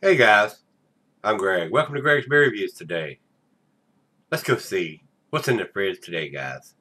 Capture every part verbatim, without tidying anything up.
Hey guys, I'm Greg. Welcome to Greg's Beer Reviews today. Let's go see what's in the fridge today, guys.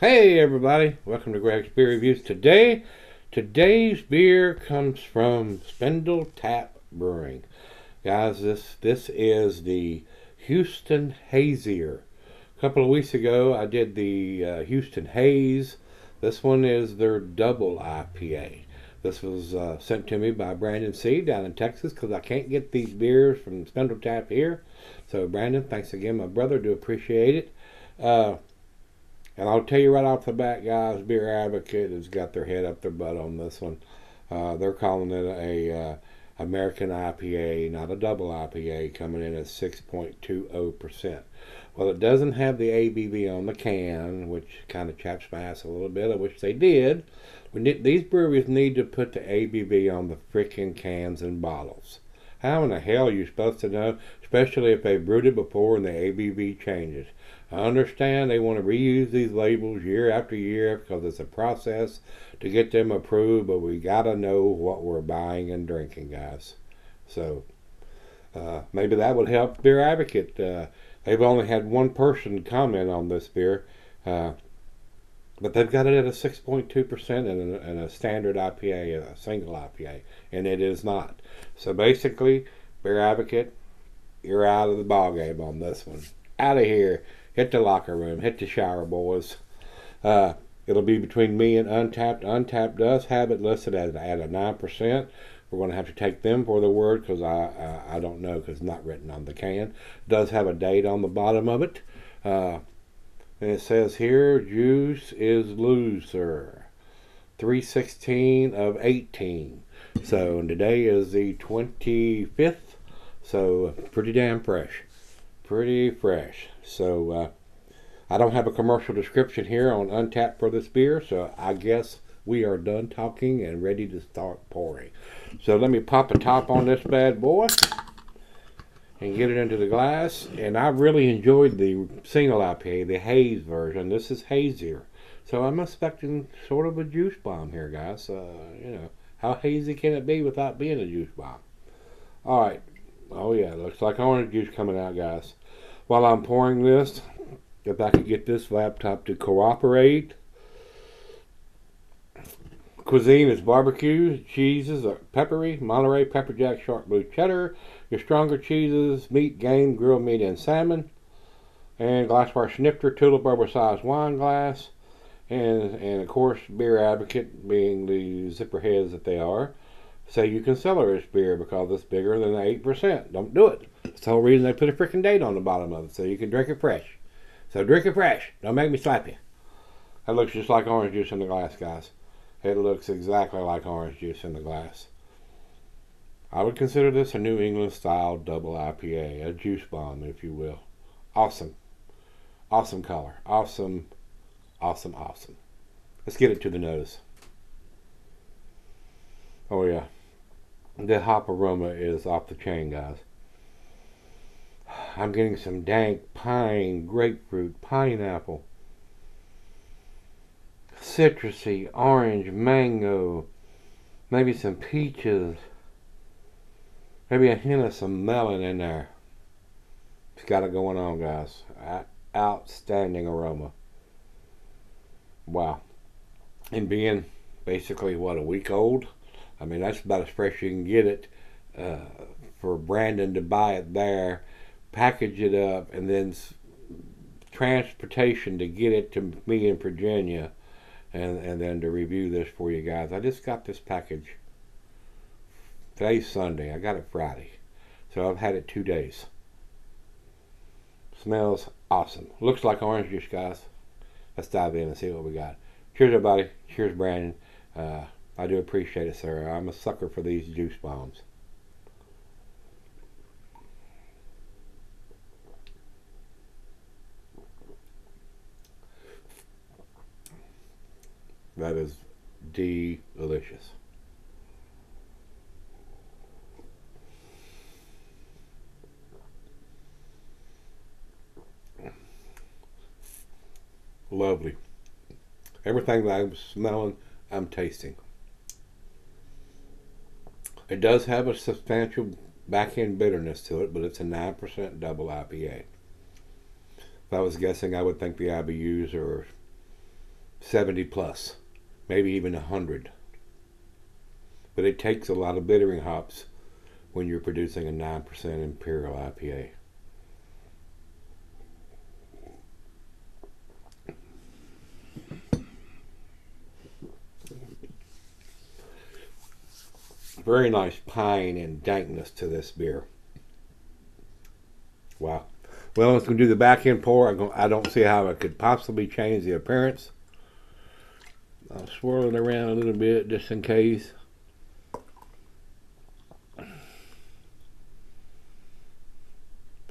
Hey everybody, welcome to Greg's Beer Reviews today. Today's beer comes from Spindletap Brewing. Guys, this this is the Houston Hazier. A couple of weeks ago I did the uh, Houston Haze. This one is their double I P A. This was uh, sent to me by Brandon C. down in Texas because I can't get these beers from Spindletap here. So Brandon, thanks again my brother, do appreciate it. Uh, And I'll tell you right off the bat, guys, Beer Advocate has got their head up their butt on this one. Uh, they're calling it a uh, American I P A, not a double I P A, coming in at six point two zero percent. Well, it doesn't have the A B V on the can, which kind of chaps my ass a little bit. I wish they did. We need, these breweries need to put the A B V on the freaking cans and bottles. How in the hell are you supposed to know, especially if they've brewed it before and the A B V changes? I understand they want to reuse these labels year after year because it's a process to get them approved, but we got to know what we're buying and drinking, guys. So uh, maybe that would help Beer Advocate. Uh, they've only had one person comment on this beer, uh, but they've got it at a six point two percent and, and a standard I P A, a single I P A, and it is not. So basically, Beer Advocate, you're out of the ballgame on this one. Out of here. Hit the locker room. Hit the shower, boys. Uh, it'll be between me and Untappd. Untappd does have it listed at, at a nine percent. We're going to have to take them for the word because I, I, I don't know because it's not written on the can. It does have a date on the bottom of it. Uh, and it says here, juice is loser. three sixteen of eighteen. So and today is the twenty-fifth. So pretty damn fresh. Pretty fresh. So uh, I don't have a commercial description here on Untappd for this beer, so I guess we are done talking and ready to start pouring. So let me pop a top on this bad boy and get it into the glass. And I really enjoyed the single I P A, the haze version. This is hazier, so I'm expecting sort of a juice bomb here, guys. Uh, you know, how hazy can it be without being a juice bomb? All right. Oh yeah, looks like orange juice coming out, guys. While I'm pouring this, if I could get this laptop to cooperate. Cuisine is barbecues. Cheeses are peppery, Monterey, pepper jack, sharp blue cheddar. Your stronger cheeses, meat, game, grilled meat, and salmon. And glassware snifter, tulip rubber sized wine glass. And, and of course, Beer Advocate, being the zipper heads that they are, say you can cellar this beer because it's bigger than eight percent. Don't do it. It's the whole reason they put a freaking date on the bottom of it, so you can drink it fresh. So drink it fresh. Don't make me slap you. That looks just like orange juice in the glass, guys. It looks exactly like orange juice in the glass. I would consider this a New England style double I P A, a juice bomb, if you will. Awesome. Awesome color. Awesome. Awesome, awesome. Let's get it to the nose. Oh yeah, the hop aroma is off the chain, guys. I'm getting some dank pine, grapefruit, pineapple, citrusy, orange, mango, maybe some peaches, maybe a hint of some melon in there. It's got it going on, guys. Outstanding aroma. Wow. And being basically, what, a week old? I mean, that's about as fresh you can get it. Uh, for Brandon to buy it there, package it up, and then transportation to get it to me in Virginia, and, and then to review this for you guys. I just got this package Today's Sunday. I got it Friday. So I've had it two days. Smells awesome. Looks like orange juice, guys. Let's dive in and see what we got. Cheers, everybody. Cheers, Brandon. Uh, I do appreciate it, sir. I'm a sucker for these juice bombs. That is delicious. Lovely. Everything that I'm smelling, I'm tasting. It does have a substantial back-end bitterness to it, but it's a nine percent double I P A. If I was guessing, I would think the I B Us are seventy plus. Maybe even a hundred. But it takes a lot of bittering hops when you're producing a nine percent Imperial I P A. Very nice pine and dankness to this beer. Wow. Well, let's go do the back end pour. I'm gonna, I don't see how it could possibly change the appearance. I'll swirl it around a little bit just in case.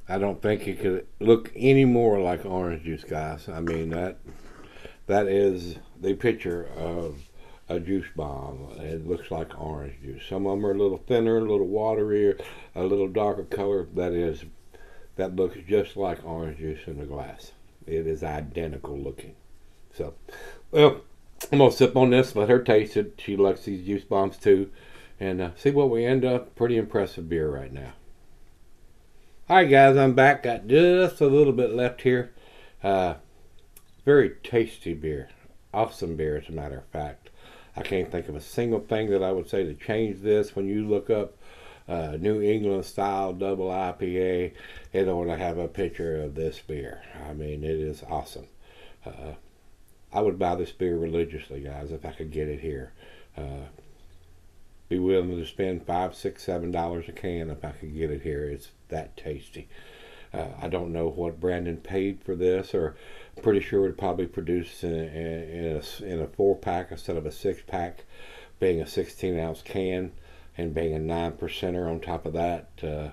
I don't think it could look any more like orange juice, guys. I mean, that that is the picture of a juice bomb. It looks like orange juice. Some of them are a little thinner, a little waterier, a little darker color. That is, that looks just like orange juice in the glass. It is identical looking. So, well, I'm gonna sip on this, let her taste it. She likes these juice bombs too, and uh, see what we end up. Pretty impressive beer right now. All right, guys, I'm back. Got just a little bit left here. Uh, very tasty beer, awesome beer, as a matter of fact. I can't think of a single thing that I would say to change this. When you look up uh, New England style double I P A, it'll have a picture of this beer. I mean, it is awesome. Uh, I would buy this beer religiously, guys, if I could get it here. Uh, be willing to spend five, six, seven dollars a can if I could get it here. It's that tasty. Uh, I don't know what Brandon paid for this, or I'm pretty sure it probably produced in, in, in a in a four pack instead of a six pack, being a sixteen ounce can and being a nine percenter on top of that. Uh,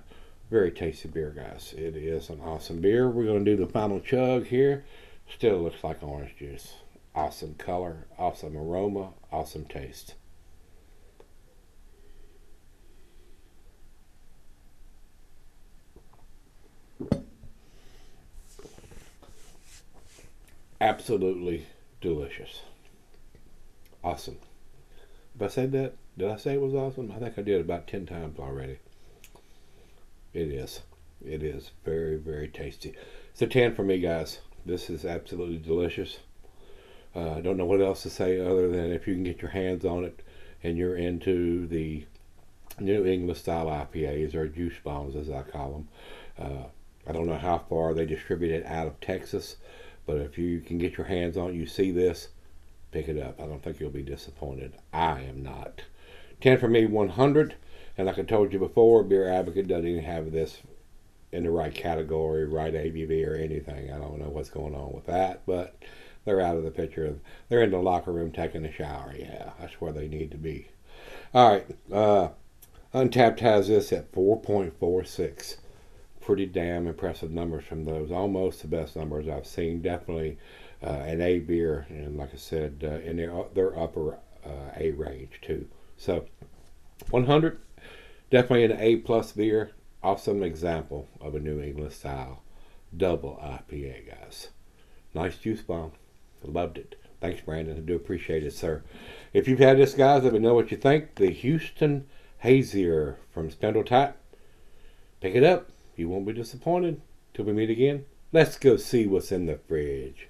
very tasty beer, guys. It is an awesome beer. We're gonna do the final chug here. Still looks like orange juice. Awesome color, awesome aroma, awesome taste. Absolutely delicious. Awesome. If I said that, did I say it was awesome? I think I did about ten times already. It is. It is very, very tasty. It's a ten for me, guys. This is absolutely delicious. I uh, don't know what else to say other than if you can get your hands on it and you're into the New England style I P As, or juice bombs as I call them. Uh, I don't know how far they distribute it out of Texas, but if you can get your hands on it, you see this, pick it up. I don't think you'll be disappointed. I am not. ten for me, one hundred. And like I told you before, Beer Advocate doesn't even have this in the right category, right A B V or anything. I don't know what's going on with that, but they're out of the picture. They're in the locker room taking a shower. Yeah, that's where they need to be. All right, uh, Untappd has this at four point four six. Pretty damn impressive numbers from those. Almost the best numbers I've seen. Definitely uh, an A beer, and like I said, uh, in their, their upper uh, A range too. So one hundred, definitely an A plus beer. Awesome example of a New England style double I P A, guys. Nice juice bomb. Loved it. Thanks, Brandon. I do appreciate it, sir. If you've had this, guys, let me know what you think. The Houston Hazier from Spindletap. Pick it up. You won't be disappointed. Till we meet again, let's go see what's in the fridge.